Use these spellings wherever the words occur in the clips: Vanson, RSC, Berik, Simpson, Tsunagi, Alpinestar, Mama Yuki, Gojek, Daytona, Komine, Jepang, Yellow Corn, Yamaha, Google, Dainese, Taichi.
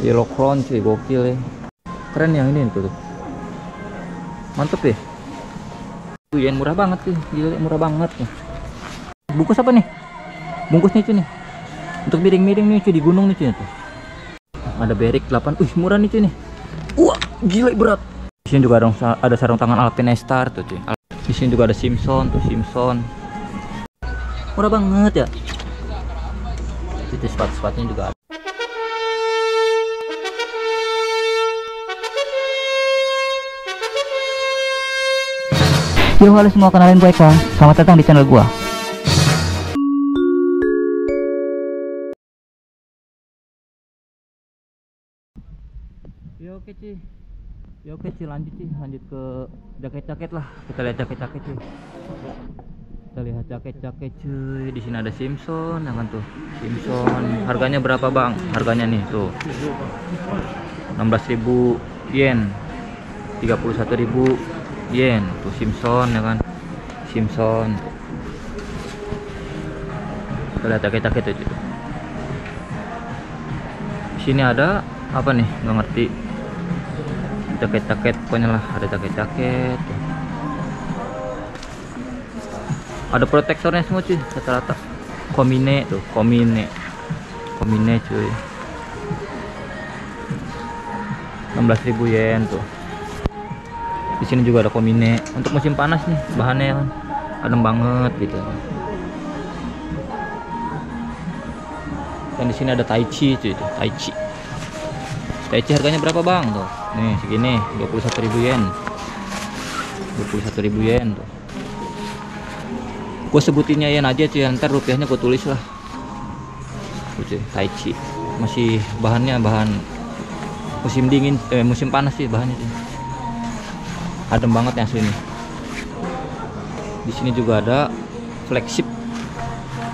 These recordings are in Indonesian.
Yellow Corn cuy, gokil ya. Keren yang ini tuh. Mantep ya. Tuh yang murah banget sih, gila murah banget ya. Bungkus apa nih? Bungkusnya cuy nih. Untuk miring-miring nih cuy di gunung nih cuy tuh. Ada Berik 8. Wih, murah nih cuy nih. Wah, gila berat. Di sini juga ada sarung tangan Alpinestar tuh cuy. Di sini juga ada Simpson tuh, Simpson. Murah banget ya. Itu sepatu-sepatunya juga ada. Yo, halo semua, kenalin gue Eka. Selamat datang di channel gua. Yo, oke cuy. Ya oke cuy, lanjut sih, lanjut ke jaket-jaket lah. Kita lihat jaket-jaket cuy. Kita lihat jaket-jaket cuy. Di sini ada Simpson, ya kan tuh. Simpson, harganya berapa, Bang? Harganya nih tuh. 16.000 yen. 31.000 yen tuh Simpson ya kan. Simpson. Kita lihat jaket-jaket cuy. Di sini ada apa nih? Nggak ngerti. Jaket-jaket pokoknya lah, ada jaket-jaket, ada protektornya semua cuy rata-rata. Komine tuh, komine cuy, 16.000 yen tuh. Di sini juga ada Komine untuk musim panas nih, bahannya adem banget gitu. Dan di sini ada Taichi cuy, Taichi harganya berapa, Bang? Tuh. Nih, segini 21.000 yen. 21.000 yen tuh. Gue sebutinnya yen aja cuy, ntar rupiahnya gue tulis lah. Cuy, Taichi. Masih bahannya bahan musim dingin, musim panas sih bahannya cuy. Adem banget yang sini. Di sini juga ada flagship.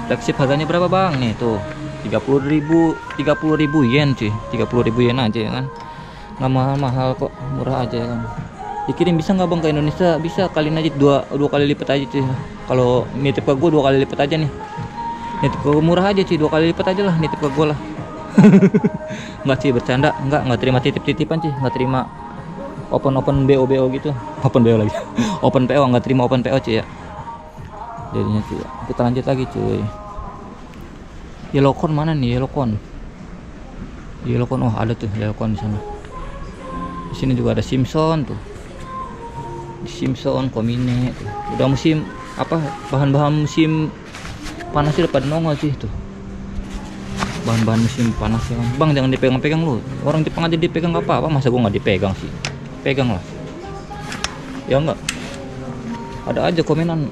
Flagship harganya berapa, Bang? Nih, tuh. 30.000 yen cuy, 30.000 yen aja ya kan, nggak mahal-mahal kok, murah aja ya kan. Dikirim bisa nggak, Bang, ke Indonesia? Bisa, kalian aja dua kali lipat aja cuy. Kalau nitip ke gue dua kali lipat aja nih, nitip ke gue murah aja cuy, dua kali lipat aja lah nitip ke gue lah. Nggak sih, bercanda, nggak terima titip-titipan cuy, nggak terima open bo gitu, open bo lagi. Open po, nggak terima open po cuy ya jadinya cuy. Kita lanjut lagi cuy. Yellow Corn mana nih? Yellow Corn, wah ada tuh Yellow Corn di sana. Di sini juga ada Simpson tuh. Simpson, Komine tuh. Udah musim apa? Bahan-bahan musim panasnya udah pada nongol sih tuh. Bahan-bahan musim panasnya. Bang, jangan dipegang-pegang lu. Orang Jepang aja dipegang enggak apa-apa, masa gua nggak dipegang sih? Pegang lah. Ya enggak. Ada aja komenan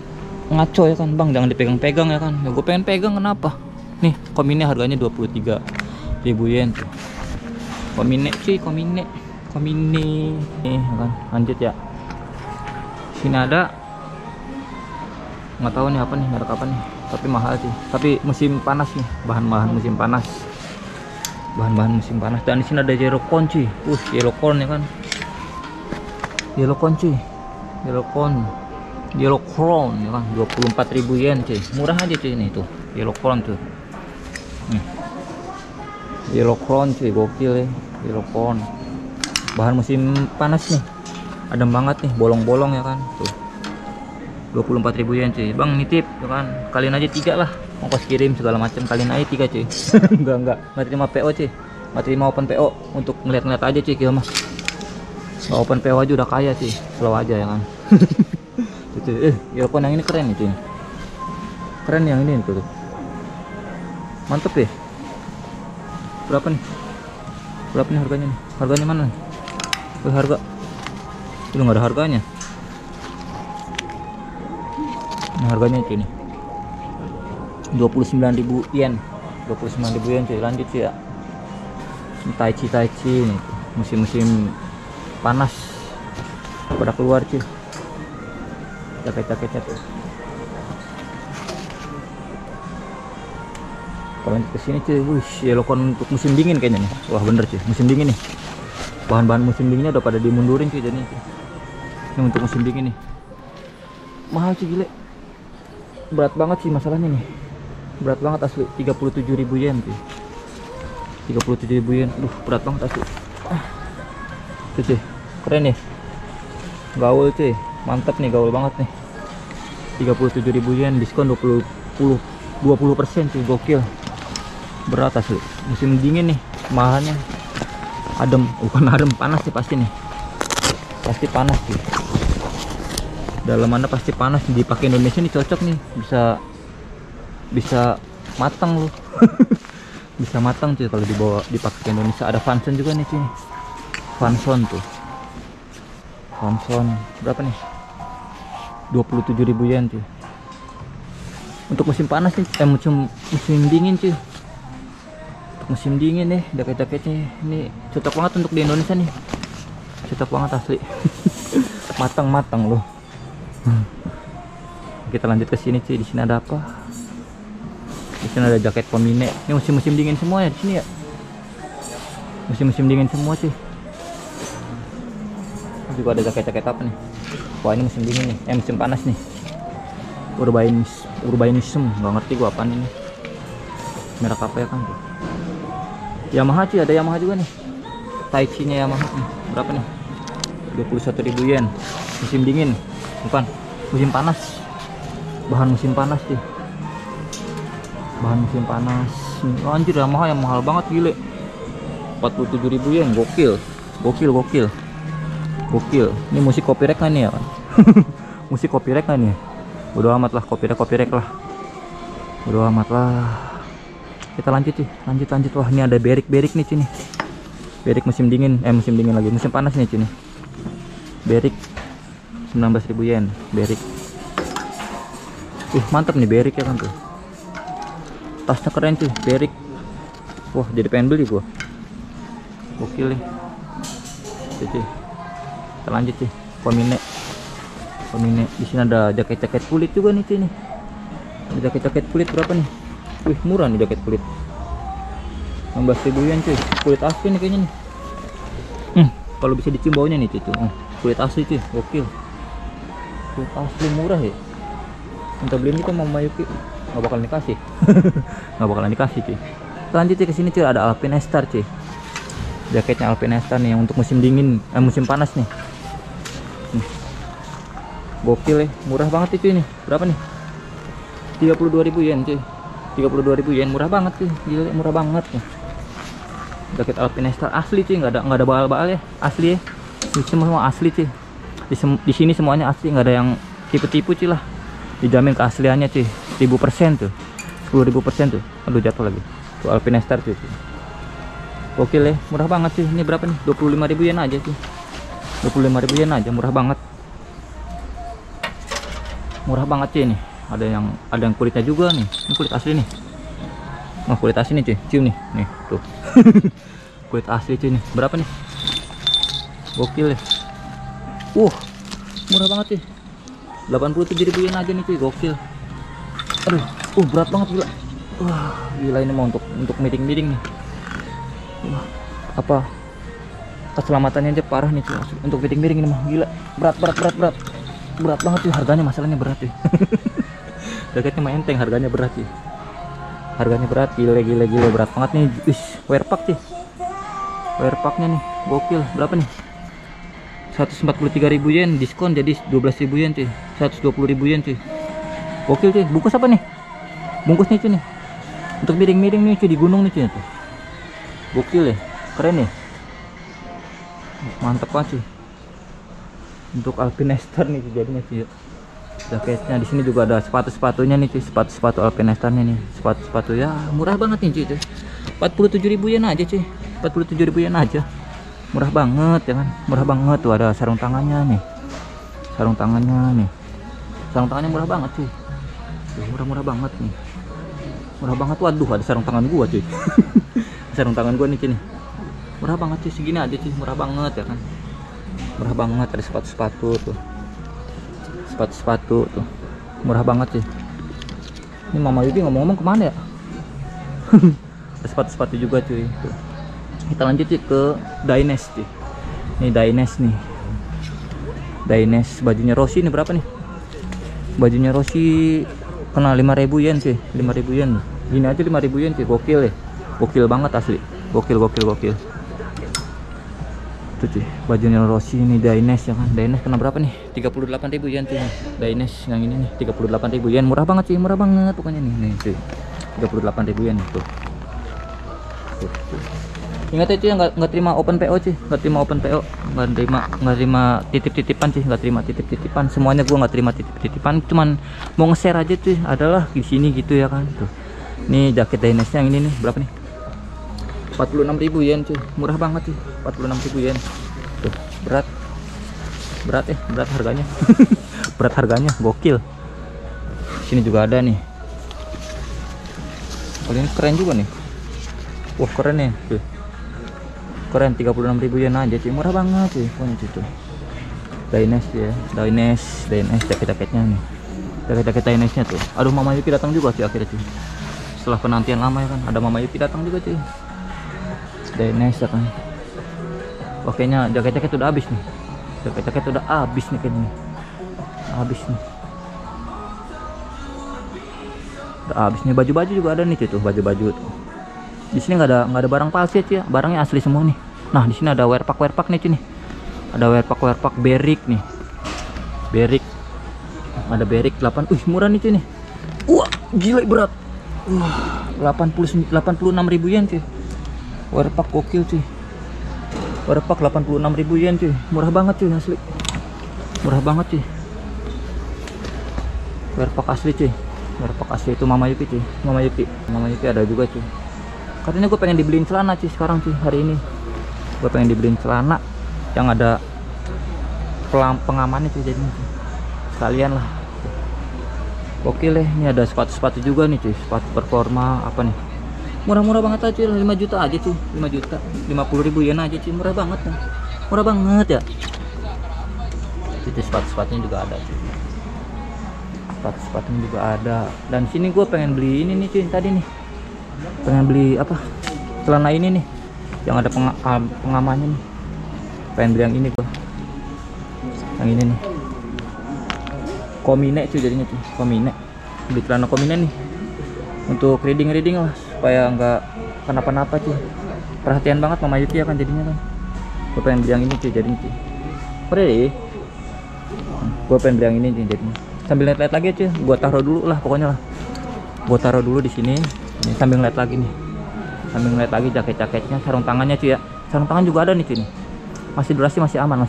ngaco ya kan, Bang, jangan dipegang-pegang ya kan. Ya gua pengen pegang kenapa? Nih, Komine harganya 23.000 yen tuh. Komine cuy, Komine. Nih, kan lanjut ya. Sini ada nggak tahu nih apa nih, merek apa nih, tapi mahal sih. Tapi musim panas nih, bahan-bahan musim panas. Dan di sini ada Yellow Corn cuy. Yellow Corn ya kan. Yellow Corn cuy. Yellow Corn ya kan, 24.000 yen cuy. Murah aja cuy ini tuh. Yellow Corn tuh. Yellow Corn cuy, gokil ya. Yellow Corn. Bahan musim panas nih. Adem banget nih, bolong-bolong ya kan. Tuh. 24.000 yen cuy. Bang, nitip ya kan. Kalian aja 3 lah. Ongkos kirim segala macam kalian aja 3 cuy. Enggak terima PO cuy. Enggak terima open PO untuk ngeliat-ngeliat aja cuy, gila mah. Enggak open PO aja udah kaya cuy. Slow aja ya kan. Tuh cuy. Yellow Corn yang ini keren nih cuy. Keren yang ini tuh. Mantep ya. Berapa nih? Harganya nih? Harganya mana nih? Oh, harga. Itu nggak ada harganya. Nah, harganya cuy nih. 29.000 yen. 29.000 yen cuy. Lanjut cuy ya. Taichi nih. Musim-musim panas pada keluar cuy. Jaket-jaketnya tuh. Kalau ke sini cuy, Yellow Corn untuk musim dingin kayaknya nih. Wah, bener cuy, musim dingin nih. Bahan-bahan musim dinginnya udah pada dimundurin cuy jadinya. Ini untuk musim dingin nih. Mahal cuy, gile. Berat banget sih masalahnya nih. Berat banget asli, 37.000 yen cuy. 37.000 yen. Duh, berat banget aku. Tuh cuy, keren nih. Gaul cuy, mantap nih, gaul banget nih. 37.000 yen, diskon 20% cuy, gokil. Berat asli. Musim dingin nih, mahalnya. Adem, bukan adem, panas sih pasti nih. Pasti panas sih. Dalamannya pasti panas, dipakai Indonesia nih cocok nih, bisa matang loh. Bisa matang cuy kalau dibawa dipakai Indonesia. Ada Vanson juga nih cuy, Vanson tuh, Vanson berapa nih, 27.000 yen cuy untuk musim panas nih, musim dingin cuy, untuk musim dingin nih jaket-jaketnya ini cocok banget untuk di Indonesia nih, cocok banget asli. Matang-matang loh. Kita lanjut ke sini cuy, di sini ada apa? Di sini ada jaket Komine. Ini musim-musim dingin semua ya di sini ya. Musim-musim dingin semua sih. Juga ada jaket-jaket apa nih? Wah, ini musim dingin nih. Musim panas nih. Urbanism, nggak ngerti gua apaan ini. Merek apa ya kan? Yamaha sih, ada Yamaha juga nih. Taichi-nya Yamaha nih. Berapa nih? 21.000 yen. Musim dingin. Bukan, musim panas. Bahan musim panas sih. Bahan musim panas. Anjir, Yamaha yang mahal banget gile. 47.000 yen, gokil. Gokil. Ini musik copyright kan ya? Musik copyright kan ya? Bodo amat lah, copyright lah. Bodo amat lah. Kita lanjut sih, lanjut. Wah, ini ada Berik nih sini. Berik musim dingin, musim dingin lagi, musim panas nih sini. Berik 19.000 yen, Berik. Mantap nih Berik ya kan tuh. Tasnya keren cuy, Berik. Wah, jadi pengen beli gua. Gokil nih. Cuy. Kita lanjut sih, Komine. Di sini ada jaket-jaket kulit juga nih cuy nih. Jaket-jaket kulit berapa nih? Wih, murah nih jaket kulit. 16.000 yen cuy. Kulit asli nih kayaknya nih. Kalau bisa dicium baunya nih cuy. Kulit asli cuy, gokil. Kulit asli murah ya. Minta beliin itu Mama Yuki. Nggak bakalan dikasih. Cuy. Lanjut ke sini cuy, ada Alpinestar cuy, jaketnya Alpinestar nih yang untuk musim dingin, musim panas nih. Gokil ya, murah banget itu ini. Berapa nih? 32.000 yen cuy. 32.000 yen murah banget cuy. Gila, murah banget nih. Jaket Alpinestar asli cuy, nggak ada baal-baal ya. Asli ya. Semua asli cuy. Di sini semuanya asli, nggak ada yang tipu-tipu cuy lah. Dijamin keasliannya cuy, 1000% tuh, 10.000% tuh. Aduh, jatuh lagi tuh Alpinestar cuy. Oke leh, murah banget sih. Ini berapa nih? 25.000 yen aja sih, 25.000 yen aja, murah banget. Murah banget sih ini. Ada yang kulitnya juga nih. Ini kulit asli nih. Nah, kulit asli nih cuy, cium nih. Nih tuh. Kulit asli cuy nih. Berapa nih? Gokil leh. Murah banget sih. 87.000 yen aja nih cuy, gokil. Aduh, berat banget gila. Gila ini mau untuk meeting nih. Apa keselamatannya aja parah nih cuy, untuk miring-miring ini mah gila, berat banget sih harganya, masalahnya berat sih. Jaketnya mah enteng, harganya berat sih, gila berat banget nih. Wear pack sih, wear packnya nih gokil. Berapa nih? 143.000 yen, diskon jadi 12.000 yen cuy, 120.000 yen cuy, gokil cuy. Bungkus apa nih? Bungkusnya cuy nih untuk miring-miring nih cuy, di gunung nih cuy tuh. Gokil ya, keren ya, mantep banget sih untuk Alpinestar nih jadinya sih. Jaketnya di sini juga ada sepatu-sepatunya nih cuy, sepatu Alpinestarnya nih, sepatu ya murah banget nih cuy. 47.000 yen aja cuy, 47.000 yen aja, murah banget ya kan, murah banget. Tuh ada sarung tangannya nih, murah banget cuy, murah banget nih, murah banget. Waduh, ada sarung tangan gua cuy. Sarung tangan gua nih cuy, murah banget cuy, segini aja cuy, murah banget ya kan, murah banget. Ada sepatu-sepatu tuh murah banget cuy. Ini Mama Yubi ngomong-ngomong kemana ya? Ada sepatu-sepatu juga cuy. Kita lanjut cuy ke Dainese cuy. Ini Dainese nih, Dainese bajunya Rossi nih. Berapa nih? Bajunya Rossi kena 5.000 yen cuy, 5.000 yen. Gini aja 5.000 yen cuy, gokil ya. Gokil banget asli. Gokil. Itu cuy, bajunya Rossi ini Dainese ya kan. Dainese kena berapa nih? 38.000 yen cuy. Dainese yang ini nih 38.000 yen. Murah banget cuy, murah banget pokoknya nih. Nih cuy. 38.000 yen tuh. Ingat ya cuy, nggak terima open PO cuy, nggak terima titip-titipan cuy, semuanya gua nggak terima titip-titipan, cuman mau nge-share aja cuy, adalah di sini gitu ya kan. Tuh. Nih jaket Dainese yang ini nih berapa nih? 46.000 yen cuy, murah banget cuy, 46.000 yen. Tuh, berat harganya. Berat harganya gokil. Sini juga ada nih. Kalau ini keren juga nih. Wah, keren nih. Tuh. Keren 36.000 yen aja cuy, murah banget cuy, pokoknya cuy tuh. Dainese ya, Dainese jaket-jaketnya nih. Jaket-jaket Dainese-nya tuh. Aduh, Mama Yuki datang juga cuy akhirnya cuy. Setelah penantian lama ya kan, ada Mama Yuki datang juga cuy. Dainese kan. Wah, kayaknya jaket-jaket udah habis nih. Habis nih. Udah habis nih, baju-baju juga ada nih cuy tuh, baju-baju tuh. Di sini nggak ada barang palsu ya cuy, barangnya asli semua nih. Nah, di sini ada wearpack nih cuy nih. Ada wearpack Berik nih. Ada Berik 8. Murah nih cuy nih. Wah, gila berat. 86.000 yen cuy. Warpak gokil cuy, warpak 86.000 yen cuy, murah banget cuy, asli murah banget cuy, warpak asli cuy, warpak asli itu Mama Yuki cuy, Mama Yuki ada juga cuy. Katanya gue pengen dibeliin celana cuy sekarang cuy, hari ini gue pengen dibeliin celana yang ada pengamannya cuy, jadi sekalian lah. Gokil deh, ini ada sepatu-sepatu juga nih cuy, sepatu performa apa nih, murah-murah banget aja, 5 juta aja tuh, 50.000 yen aja cuy, murah banget ya. Itu sepatu-sepatunya juga ada cuy, dan sini gue pengen beli ini nih cuy, tadi nih pengen beli apa, celana ini nih yang ada pengamannya nih, pengen beli yang ini gue, yang ini nih Komine cuy jadinya cuy, Komine, beli celana Komine nih untuk reading lah supaya nggak kenapa-napa cuy, perhatian banget Mama Yuki ya kan jadinya kan. Gue pengen beli yang ini cuy jadinya cuy, gue pengen beli yang ini cuy jadinya, sambil lihat-lihat lagi cuy, gue taruh dulu lah pokoknya lah, gue taruh dulu di sini nih, sambil lihat lagi nih, jaket-jaketnya, sarung tangannya cuy ya, sarung tangan juga ada nih cuy nih, masih durasi masih aman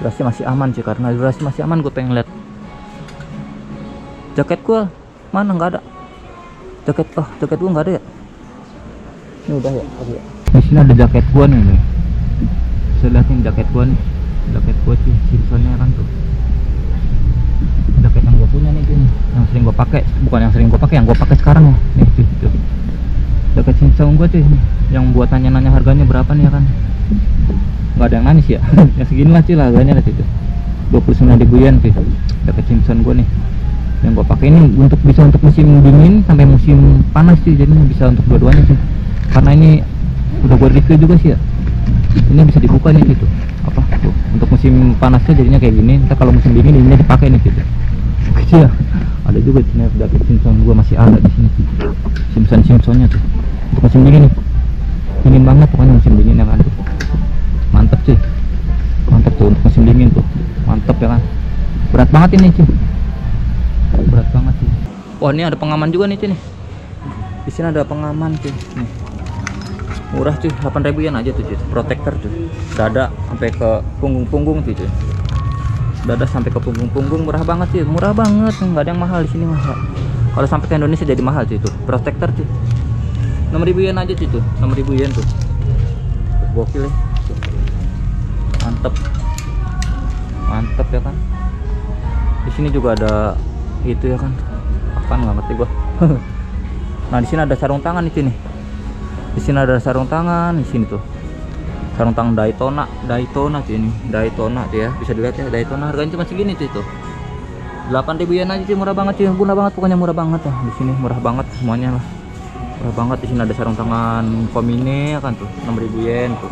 durasi masih aman cuy, karena durasi masih aman gue pengen lihat jaket gue. Mana nggak ada jaket? Oh, jaket gua nggak ada ya? Ini udah ya? Oke. Di sini ada jaket gua nih. Saya lihatin jaket gua nih. Jaket gua cuy, Simpsonnya kan tuh. Jaket yang gua punya nih gini. Yang sering gua pakai, bukan yang sering gua pakai, yang gua pakai sekarang ya. Nih cuy, tuh. Jaket Simpson gua cuy. Yang buat nanya-nanya harganya berapa nih ya kan? Nggak ada yang nanya sih ya. Yang segini lah cuy lah harganya lah itu. 29.000 yen cuy. Jaket Simpson gua nih. Yang gue pakai ini untuk bisa untuk musim dingin sampai musim panas sih, jadi bisa untuk dua-duanya sih, karena ini udah gue review juga sih ya, ini bisa dibuka nih gitu apa tuh, untuk musim panasnya jadinya kayak gini, ntar kalau musim dingin ini dipakai nih gitu. Oke ya, ada juga sini jaket Simpson gue masih ada di sini, Simpsonnya tuh untuk musim dingin nih, dingin banget pokoknya musim dingin ya kan tuh. Mantep sih, mantep tuh untuk musim dingin tuh, mantep ya kan, berat banget ini sih, berat banget sih. Wah, ini ada pengaman juga nih cuy nih. Di sini ada pengaman cuy. Nih. Murah cuy, 8.000 yen aja tuh cuy. Protector cuy. Dada sampai ke punggung-punggung cuy. Dada sampai ke punggung-punggung, murah banget sih. Murah banget, nggak ada yang mahal di sini mah. Kalau sampai ke Indonesia jadi mahal cuy itu. Protector cuy. 6.000 yen aja cuy tuh. 6.000 yen tuh. Gokil ya. Mantep. Mantep ya kan. Di sini juga ada itu ya kan, apaan nggak ngerti gua. Nah, di sini ada sarung tangan itu nih, di sini ada sarung tangan, di sini tuh sarung tangan Daytona tuh, ini Daytona tuh ya, bisa dilihat ya Daytona, harganya cuma segini tuh itu, 8.000 yen aja sih, murah banget sih, murah banget pokoknya, murah banget ya, di sini murah banget semuanya lah, murah banget. Di sini ada sarung tangan Komine kan tuh, 6.000 yen tuh,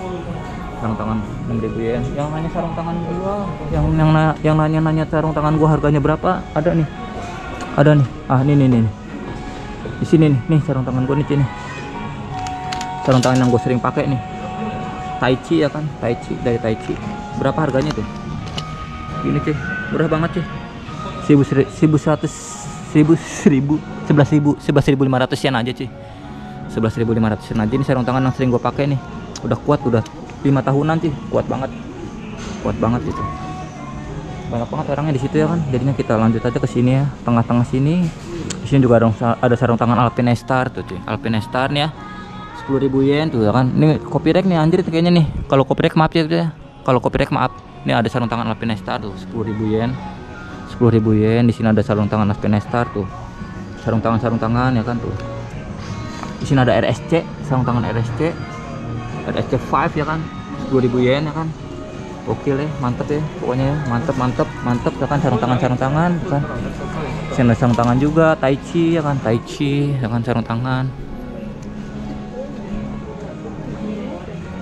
sarung tangan 6.000 yen. Yang nanya sarung tangan gua, yang nanya sarung tangan gua harganya berapa, ada nih. Ah, ini nih. Di sini nih sarung tangan gue nih. sarung tangan yang gue sering pakai nih, Taichi ya kan, Taichi dari Taichi. Berapa harganya tuh? Ini cuy, murah banget cuy. 11.500 yen aja cuy. 11.500 yen aja. Ini sarung tangan yang sering gue pakai nih. Udah kuat, udah 5 tahunan cuy, kuat banget. Kuat banget gitu. Banyak banget orangnya di situ ya kan. Jadinya kita lanjut aja ke sini ya, tengah-tengah sini. Di sini juga ada sarung tangan Alpinestar tuh cuy. Alpinestar nih ya. 10.000 yen tuh ya kan. Ini copyright nih anjir kayaknya nih. Kalau copyright maaf ya. Kalau copyright maaf. Ini ada sarung tangan Alpinestar tuh 10.000 yen. 10.000 yen. Di sini ada sarung tangan Alpinestar tuh. Sarung tangan ya kan tuh. Di sini ada RSC, sarung tangan RSC. RSC 5 ya kan. 10.000 yen ya kan. Oke deh, mantep ya. Pokoknya mantep ya kan, sarung tangan kan. Di sini ada sarung tangan juga, Taichi ya kan, sarung tangan.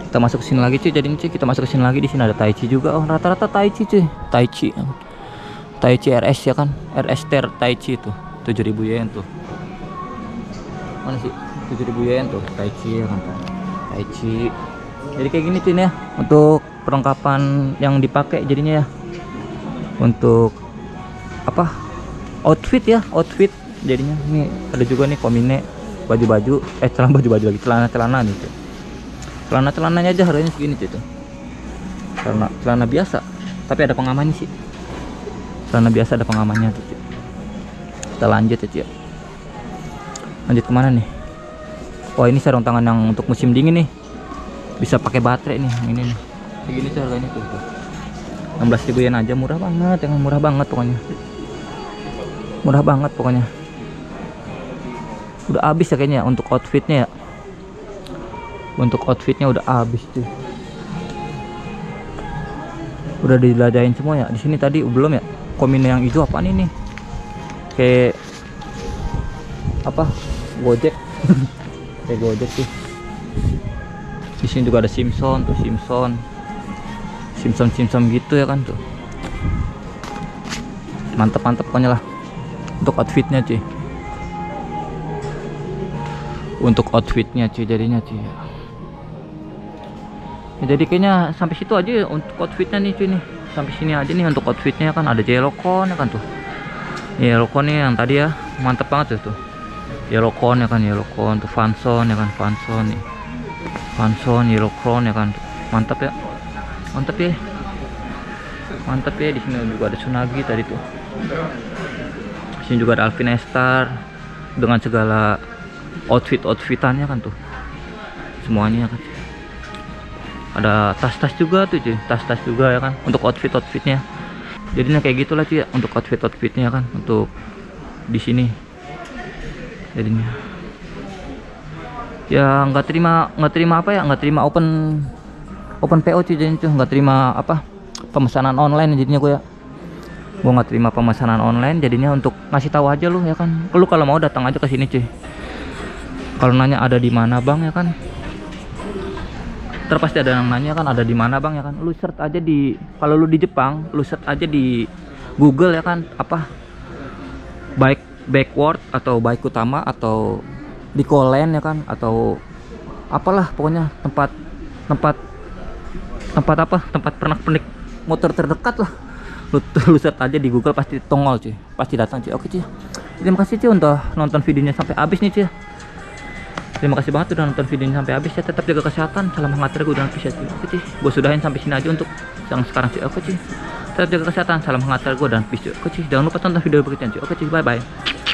Kita masuk ke sini lagi cuy, jadi cuy kita masuk ke sini lagi. Di sini ada Taichi juga. Oh, rata-rata Taichi cuy. Taichi RS ya kan. RS ter Taichi tuh 7.000 yen tuh. Mana sih? 7.000 yen tuh Taichi ya kan. Taichi. Jadi kayak gini cuy ya, untuk perlengkapan yang dipakai jadinya ya. Untuk apa? Outfit ya, outfit jadinya. Nih ada juga nih Komine baju-baju, celana-celana nih cuy. Celana-celananya aja harganya segini cuy tuh. Celana biasa, tapi ada pengamannya sih. Celana biasa ada pengamannya tuh cuy. Kita lanjut ya cuy. Lanjut kemana nih? Oh ini sarung tangan yang untuk musim dingin nih. Bisa pakai baterai nih, ini nih. Segini tuh harganya tuh. 16.000 yen aja, murah banget, jangan murah banget pokoknya. Murah banget pokoknya. Udah habis ya kayaknya untuk outfitnya ya. Untuk outfitnya udah habis tuh. Udah dijelajahin semua ya. Di sini tadi belum ya. Komine yang hijau apaan ini? Kayak apa? Gojek. Kayak Gojek sih. Di sini juga ada Simpson tuh, Simpson gitu ya kan tuh. Mantep pokoknya lah. Untuk outfitnya cuy. Jadinya cuy. Ya, jadi kayaknya sampai situ aja untuk outfitnya nih cuy nih. Sampai sini aja nih untuk outfitnya kan. Ada Yellow Corn ya kan tuh. Yellow Corn nih yang tadi ya, mantep banget tuh. Yellow Corn ya kan, Yellow Corn tuh Vanson ya kan, Vanson nih. Vanson Yellow Corn ya kan. Mantap ya. Mantap ya. Di sini juga ada Tsunagi tadi tuh. Di sini juga ada Alpinestar dengan segala outfitannya kan tuh. Semuanya kan. Ada tas-tas juga tuh cuy, tas-tas juga ya kan, untuk outfitnya. Jadinya kayak gitulah cuy ya, untuk outfitnya kan, untuk di sini. Jadinya ya nggak terima open PO cuy, jadinya cuy nggak terima apa pemesanan online jadinya gue nggak terima pemesanan online jadinya. Untuk ngasih tahu aja lu ya kan, lu kalau mau datang aja ke sini cuy. Kalau nanya ada di mana bang ya kan. Terpasti ada yang nanya kan, ada di mana bang ya kan. Lu search aja di, kalau lu di Jepang lu search aja di Google ya kan, apa baik backward atau baik utama atau di Kolen ya kan, atau apalah pokoknya tempat pernak-pernik motor terdekat lah. Lu search aja di Google pasti tongol cuy, pasti datang cuy. Oke cuy, terima kasih cuy untuk nonton videonya sampai habis nih cuy. Terima kasih banget udah nonton videonya sampai habis ya. Tetap jaga kesehatan, salam hangat dari gue dan peace ya. Oke cuy, gue sudahin sampai sini aja untuk yang sekarang cuy. Oke cuy, tetap jaga kesehatan, salam hangat dari gue dan peace cuy. Oke cuy, jangan lupa tonton video berikutnya cuy. Oke cuy, bye bye.